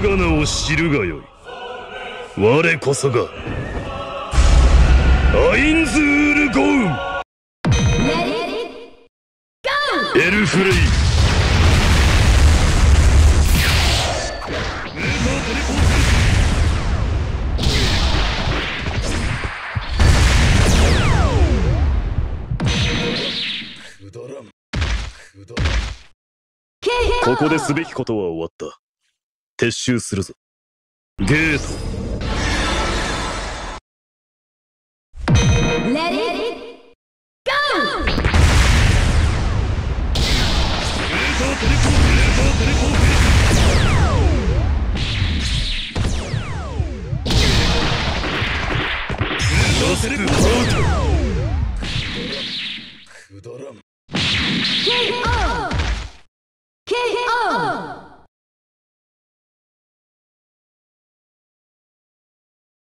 我が名を知るがよい。我こそがアインズールゴウン。エルフレイくだらんここですべきことは終わった。撤収するぞ。ゲート。Let it go!